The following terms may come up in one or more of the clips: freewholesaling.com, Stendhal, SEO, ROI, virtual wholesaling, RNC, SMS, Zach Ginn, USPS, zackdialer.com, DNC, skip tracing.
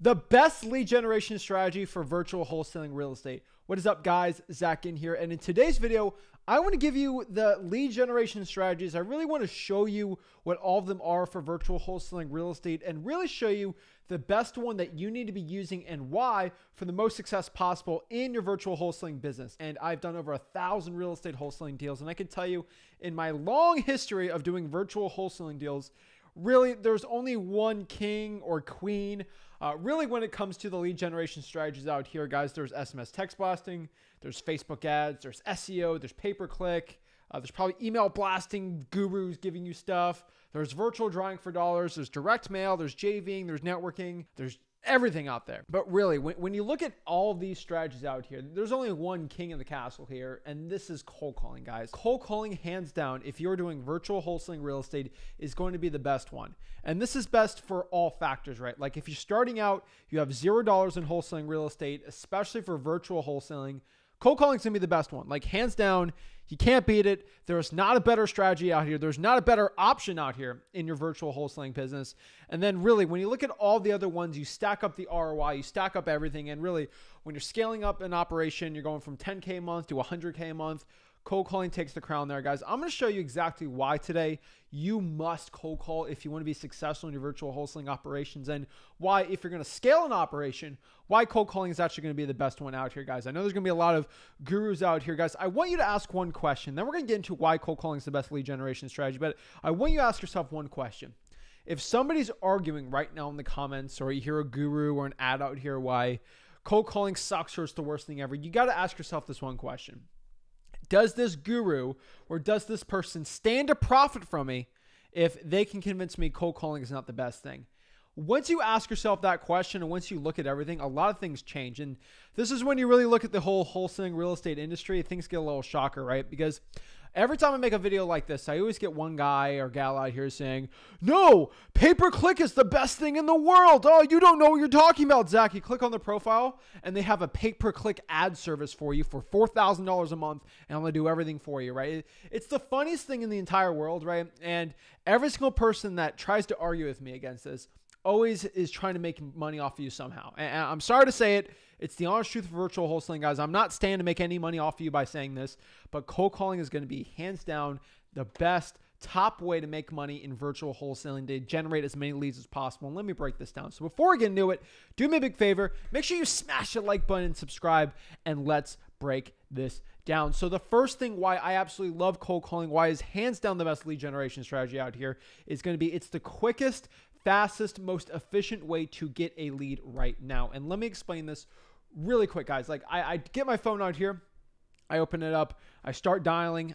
The best lead generation strategy for virtual wholesaling real estate. What is up, guys? Zach Ginn here. And in today's video, I want to give you the lead generation strategies. I really want to show you what all of them are for virtual wholesaling real estate and really show you the best one that you need to be using and why for the most success possible in your virtual wholesaling business. And I've done over 1,000 real estate wholesaling deals. And I can tell you in my long history of doing virtual wholesaling deals, really, there's only one king or queen. Really, when it comes to the lead generation strategies out here, guys, there's SMS text blasting, there's Facebook ads, there's SEO, there's pay-per-click, there's probably email blasting gurus giving you stuff. There's virtual drawing for dollars, there's direct mail, there's JVing, there's networking, there's everything out there. But really, when you look at all these strategies out here, there's only one king in the castle here, and this is cold calling, guys. Cold calling, hands down, if you're doing virtual wholesaling real estate, is going to be the best one. And this is best for all factors, right? Like if you're starting out, you have $0 in wholesaling real estate, especially for virtual wholesaling, cold calling is going to be the best one. Like hands down, you can't beat it. There's not a better strategy out here. There's not a better option out here in your virtual wholesaling business. And then really, when you look at all the other ones, you stack up the ROI, you stack up everything. And really, when you're scaling up an operation, you're going from 10K a month to 100K a month, cold calling takes the crown there, guys. I'm going to show you exactly why today you must cold call if you want to be successful in your virtual wholesaling operations, and why, if you're going to scale an operation, why cold calling is actually going to be the best one out here, guys. I know there's going to be a lot of gurus out here, guys. I want you to ask one question, then we're going to get into why cold calling is the best lead generation strategy. But I want you to ask yourself one question. If somebody's arguing right now in the comments, or you hear a guru or an ad out here why cold calling sucks or it's the worst thing ever, you got to ask yourself this one question. Does this guru or does this person stand to profit from me if they can convince me cold calling is not the best thing? Once you ask yourself that question and once you look at everything, a lot of things change. And this is when you really look at the whole wholesaling real estate industry, things get a little shocker, right? Because every time I make a video like this, I always get one guy or gal out here saying, no, pay-per-click is the best thing in the world. Oh, you don't know what you're talking about, Zach. You click on the profile and they have a pay-per-click ad service for you for $4,000 a month. And I'm going to do everything for you, right? It's the funniest thing in the entire world, right? And every single person that tries to argue with me against this always is trying to make money off of you somehow. And I'm sorry to say it. It's the honest truth of virtual wholesaling, guys. I'm not standing to make any money off of you by saying this, but cold calling is going to be hands down the best top way to make money in virtual wholesaling, to generate as many leads as possible. And let me break this down. So before we get into it, do me a big favor. Make sure you smash the like button and subscribe, and let's break this down. So the first thing why I absolutely love cold calling, why is hands down the best lead generation strategy out here, is going to be it's the quickest, fastest, most efficient way to get a lead right now. And let me explain this really quick, guys. Like I get my phone out here, I open it up, I start dialing,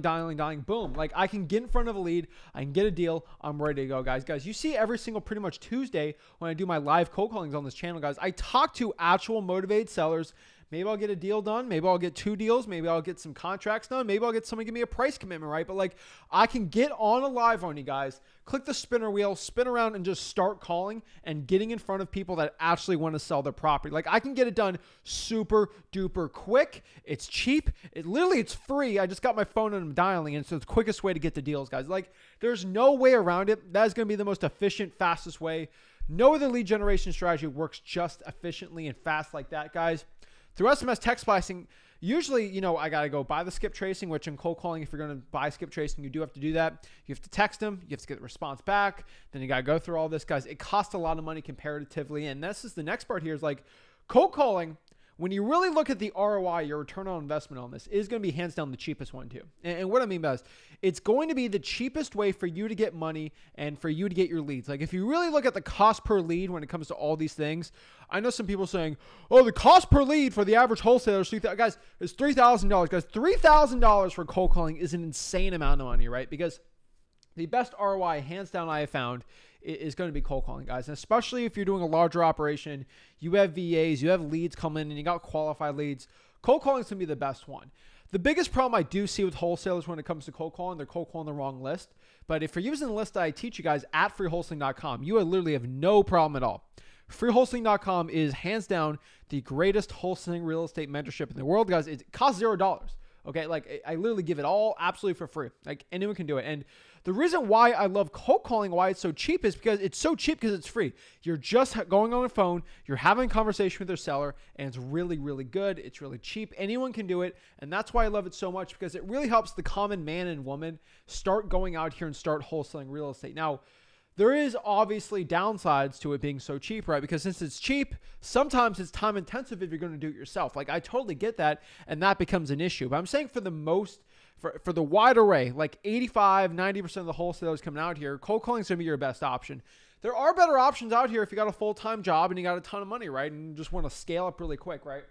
boom. Like I can get in front of a lead, I can get a deal, I'm ready to go, guys. Guys, you see every single pretty much Tuesday when I do my live cold callings on this channel, guys, I talk to actual motivated sellers. Maybe I'll get a deal done. Maybe I'll get 2 deals. Maybe I'll get some contracts done. Maybe I'll get someone to give me a price commitment, right? But like I can get on a live on you guys, click the spinner wheel, spin around and just start calling and getting in front of people that actually want to sell their property. Like I can get it done super duper quick. It's cheap. It's free. I just got my phone and I'm dialing. And so it's the quickest way to get the deals, guys. Like there's no way around it. That is going to be the most efficient, fastest way. No other lead generation strategy works just efficiently and fast like that, guys. Through SMS text blasting, usually, you know, I got to go buy the skip tracing, which in cold calling, if you're going to buy skip tracing, you do have to do that. You have to text them. You have to get the response back. Then you got to go through all this, guys. It costs a lot of money comparatively. And this is the next part here is like cold calling. When you really look at the ROI, your return on investment on this is going to be hands down the cheapest one too. And what I mean by this, it's going to be the cheapest way for you to get money and for you to get your leads. Like if you really look at the cost per lead when it comes to all these things, I know some people saying, oh, the cost per lead for the average wholesaler is guys, it's $3,000. Guys, $3,000 for cold calling is an insane amount of money, right? Because the best ROI, hands down, I have found is going to be cold calling, guys. And especially if you're doing a larger operation, you have VAs, you have leads come in, and you got qualified leads. Cold calling is going to be the best one. The biggest problem I do see with wholesalers when it comes to cold calling, they're cold calling the wrong list. But if you're using the list that I teach you guys at freewholesaling.com, you literally have no problem at all. Freewholesaling.com is hands down the greatest wholesaling real estate mentorship in the world, guys. It costs $0. Okay, like I literally give it all absolutely for free. Like anyone can do it. And The reason why I love cold calling, why it's so cheap, is because it's so cheap because it's free. You're just going on the phone, you're having a conversation with your seller, and it's really, really good. It's really cheap. Anyone can do it. And that's why I love it so much, because it really helps the common man and woman start going out here and start wholesaling real estate. Now, there is obviously downsides to it being so cheap, right? Because since it's cheap, sometimes it's time intensive if you're going to do it yourself. Like, I totally get that, and that becomes an issue. But I'm saying for the wide array, like 85, 90% of the wholesalers coming out here, cold calling is going to be your best option. There are better options out here if you got a full-time job and you got a ton of money, right? And you just want to scale up really quick, right?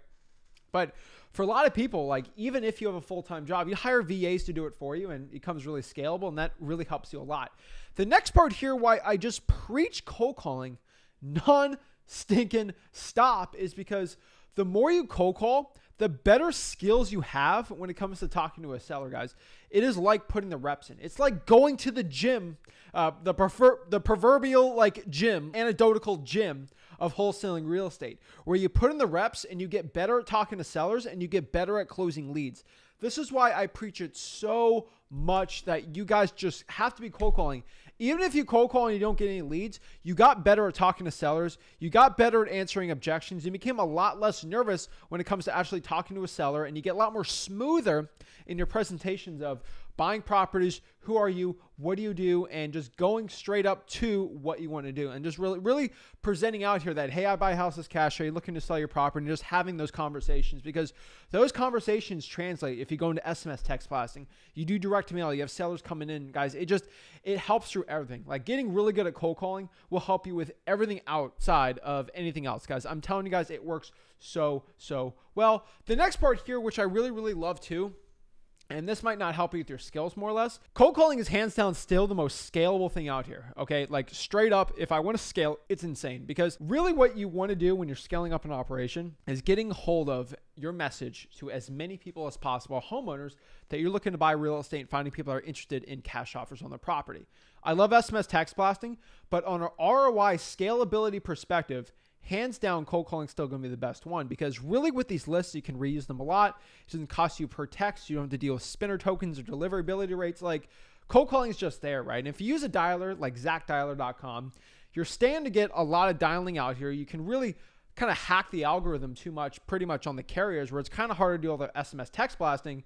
But for a lot of people, like, even if you have a full-time job, you hire VAs to do it for you, and it becomes really scalable, and that really helps you a lot. The next part here, why I just preach cold calling non-stinking stop, is because the more you cold call, the better skills you have when it comes to talking to a seller, guys. It is like putting the reps in. It's like going to the gym, the proverbial, like, gym, anecdotal gym of wholesaling real estate, where you put in the reps and you get better at talking to sellers and you get better at closing leads. This is why I preach it so much, that you guys just have to be cold calling. Even if you cold call and you don't get any leads, you got better at talking to sellers, you got better at answering objections, you became a lot less nervous when it comes to actually talking to a seller, and you get a lot more smoother in your presentations of buying properties, who are you, what do you do, and just going straight up to what you want to do, and just really, really presenting out here that, hey, I buy houses cash, are you looking to sell your property, and just having those conversations, because those conversations translate. If you go into SMS text blasting, you do direct mail, you have sellers coming in, guys, it helps through everything. Like, getting really good at cold calling will help you with everything outside of anything else, guys. I'm telling you guys, it works so, so well. The next part here, which I really, really love too, and this might not help you with your skills more or less, cold calling is hands down still the most scalable thing out here, okay? Like, straight up, if I want to scale, it's insane, because really what you want to do when you're scaling up an operation is getting hold of your message to as many people as possible, homeowners that you're looking to buy real estate, and finding people that are interested in cash offers on their property. I love SMS text blasting, but on an ROI scalability perspective, hands down, cold calling is still going to be the best one, because really with these lists, you can reuse them a lot. It doesn't cost you per text. You don't have to deal with spinner tokens or deliverability rates. Like, cold calling is just there, right? And if you use a dialer like zackdialer.com, you're starting to get a lot of dialing out here. You can really kind of hack the algorithm too much, pretty much on the carriers, where it's kind of hard to do all the SMS text blasting,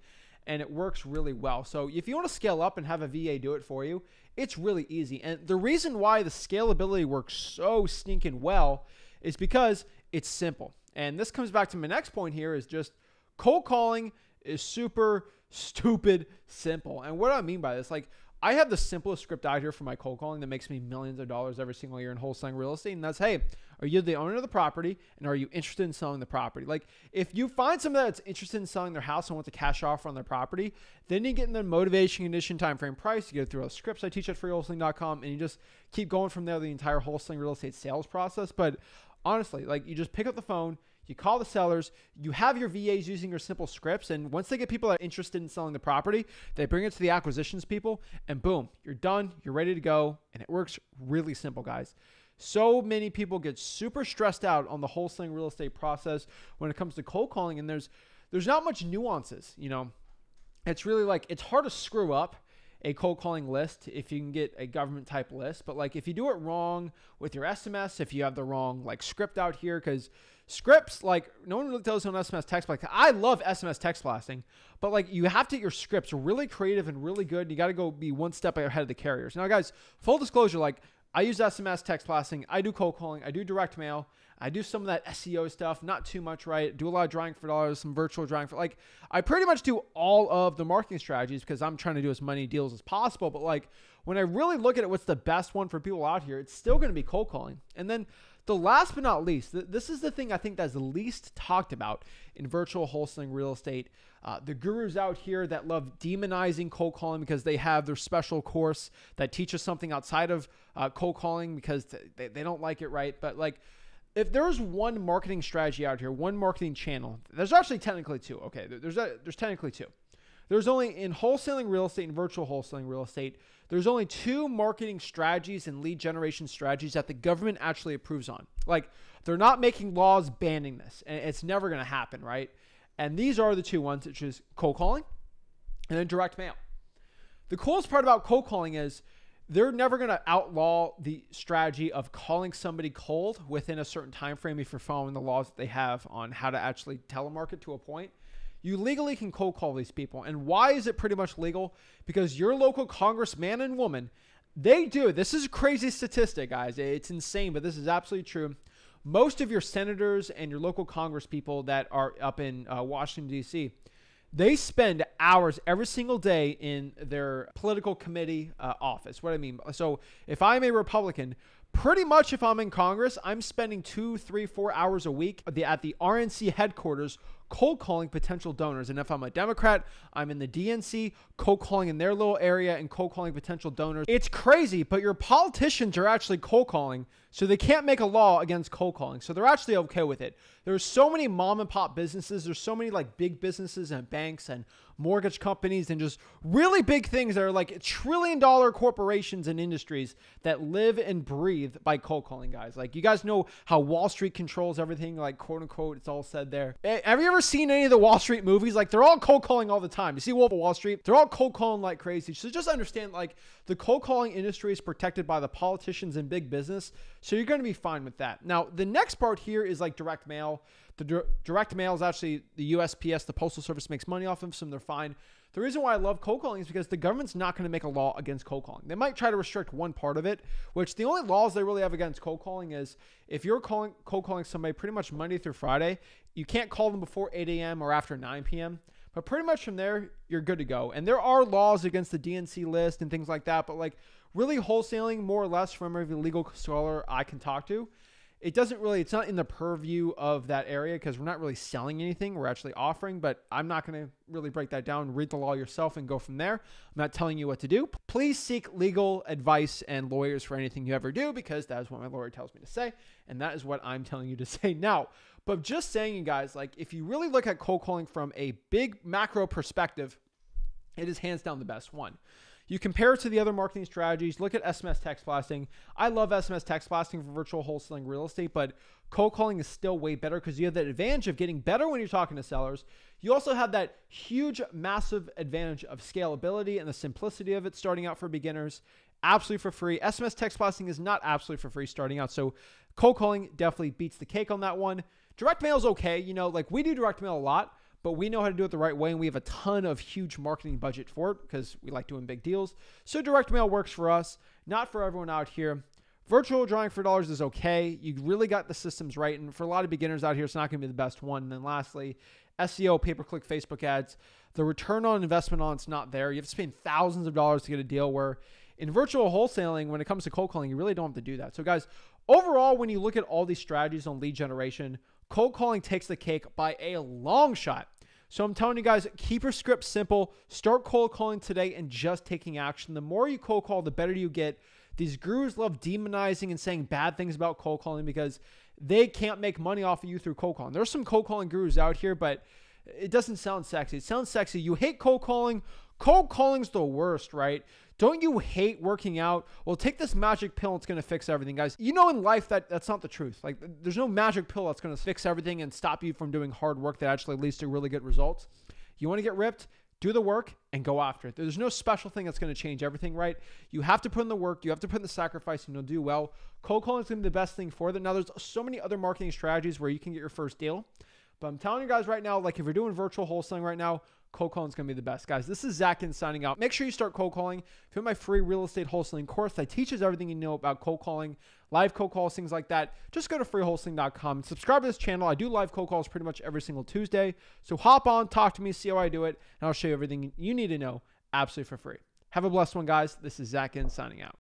and it works really well. So if you want to scale up and have a VA do it for you, it's really easy. And the reason why the scalability works so stinking well is because it's simple. And this comes back to my next point here, is just cold calling is super stupid simple. And what do I mean by this? Like, I have the simplest script out here for my cold calling that makes me millions of dollars every single year in wholesaling real estate. And that's, hey, are you the owner of the property, and are you interested in selling the property? Like, if you find somebody that's interested in selling their house and wants a cash offer on their property, then you get in the motivation, condition, time frame, price. You go through all the scripts I teach at freewholesaling.com, and you just keep going from there, the entire wholesaling real estate sales process. But honestly, like, you just pick up the phone, you call the sellers, you have your VAs using your simple scripts, and once they get people that are interested in selling the property, they bring it to the acquisitions people, and boom, you're done, you're ready to go, and it works really simple, guys. So many people get super stressed out on the wholesaling real estate process when it comes to cold calling, and there's not much nuances, you know. It's really like, it's hard to screw up a cold calling list if you can get a government type list. But like, if you do it wrong with your SMS, if you have the wrong like script out here, because scripts, like, no one really tells you on SMS text. Like, I love SMS text blasting, but like, you have to get your scripts really creative and really good. You got to go be one step ahead of the carriers. Now guys, full disclosure, like, I use SMS text blasting, I do cold calling, I do direct mail, I do some of that SEO stuff, not too much, right? Do a lot of drawing for dollars, some virtual drawing for, like, I pretty much do all of the marketing strategies because I'm trying to do as many deals as possible. But like, when I really look at it, what's the best one for people out here, it's still going to be cold calling. And then the last but not least, this is the thing I think that's the least talked about in virtual wholesaling real estate. The gurus out here that love demonizing cold calling because they have their special course that teaches something outside of cold calling because they don't like it, right? But like, if there's one marketing strategy out here, one marketing channel, there's actually technically two. Okay, there's technically two. There's only, in wholesaling real estate and virtual wholesaling real estate, there's only two marketing strategies and lead generation strategies that the government actually approves on. Like, they're not making laws banning this, and it's never going to happen, right? And these are the two ones, which is cold calling and then direct mail. The coolest part about cold calling is they're never going to outlaw the strategy of calling somebody cold within a certain time frame if you're following the laws that they have on how to actually telemarket to a point. You legally can cold call these people. And why is it pretty much legal? Because your local congressman and woman, they do. This is a crazy statistic, guys. It's insane, but this is absolutely true. Most of your senators and your local congress people that are up in Washington, D.C., they spend hours every single day in their political committee office. What I mean, so if I'm a Republican, pretty much if I'm in Congress, I'm spending 2, 3, 4 hours a week at the RNC headquarters cold calling potential donors. And if I'm a Democrat, I'm in the DNC cold calling in their little area and cold calling potential donors. It's crazy, but your politicians are actually cold calling, so they can't make a law against cold calling. So they're actually okay with it. There's so many mom and pop businesses. There's so many like big businesses and banks and mortgage companies and just really big things that are like $1 trillion corporations and industries that live and breathe by cold calling, guys. Like, you guys know how Wall Street controls everything, like quote unquote, it's all said there. Have you ever seen any of the Wall Street movies? Like, they're all cold calling all the time. You see Wolf of Wall Street, they're all cold calling like crazy. So just understand, like, the cold calling industry is protected by the politicians and big business, so you're going to be fine with that. Now the next part here is like direct mail. The direct mail is actually the USPS, the Postal Service, makes money off of, so they're fine. The reason why I love cold calling is because the government's not going to make a law against cold calling. They might try to restrict one part of it, which the only laws they really have against cold calling is if you're cold calling somebody pretty much Monday through Friday, you can't call them before 8 a.m. or after 9 p.m. But pretty much from there, you're good to go. And there are laws against the DNC list and things like that. But like, really, wholesaling, more or less, from every legal scholar I can talk to, it doesn't really, it's not in the purview of that area because we're not really selling anything. We're actually offering, but I'm not going to really break that down. Read the law yourself and go from there. I'm not telling you what to do. Please seek legal advice and lawyers for anything you ever do, because that is what my lawyer tells me to say. And that is what I'm telling you to say now. But just saying, you guys, like, if you really look at cold calling from a big macro perspective, it is hands down the best one. You compare it to the other marketing strategies. Look at SMS text blasting. I love SMS text blasting for virtual wholesaling real estate, but cold calling is still way better because you have that advantage of getting better when you're talking to sellers. You also have that huge, massive advantage of scalability and the simplicity of it starting out for beginners, absolutely for free. SMS text blasting is not absolutely for free starting out. So cold calling definitely beats the cake on that one. Direct mail is okay. You know, like, we do direct mail a lot, but we know how to do it the right way, and we have a ton of huge marketing budget for it because we like doing big deals. So direct mail works for us, not for everyone out here. Virtual drawing for dollars is okay. You really got the systems right, and for a lot of beginners out here, it's not going to be the best one. And then lastly, SEO, pay-per-click Facebook ads. The return on investment on it's not there. You have to spend thousands of dollars to get a deal, where in virtual wholesaling, when it comes to cold calling, you really don't have to do that. So guys, overall, when you look at all these strategies on lead generation, cold calling takes the cake by a long shot. So I'm telling you guys, keep your script simple. Start cold calling today and just taking action. The more you cold call, the better you get. These gurus love demonizing and saying bad things about cold calling because they can't make money off of you through cold calling. There's some cold calling gurus out here, but it doesn't sound sexy. It sounds sexy. You hate cold calling. Cold calling's the worst, right? Don't you hate working out? Well, take this magic pill, it's gonna fix everything, guys. You know, in life, that's not the truth. Like, there's no magic pill that's gonna fix everything and stop you from doing hard work that actually leads to really good results. You wanna get ripped? Do the work and go after it. There's no special thing that's gonna change everything, right? You have to put in the work, you have to put in the sacrifice, and you'll do well. Cold calling is gonna be the best thing for them. Now, there's so many other marketing strategies where you can get your first deal, but I'm telling you guys right now, like, if you're doing virtual wholesaling right now, cold calling is going to be the best, guys. This is Zach Ginn signing out. Make sure you start cold calling. If you want my free real estate wholesaling course that teaches everything you know about cold calling, live cold calls, things like that, just go to freewholesaling.com and subscribe to this channel. I do live cold calls pretty much every single Tuesday. So hop on, talk to me, see how I do it, and I'll show you everything you need to know absolutely for free. Have a blessed one, guys. This is Zach Ginn signing out.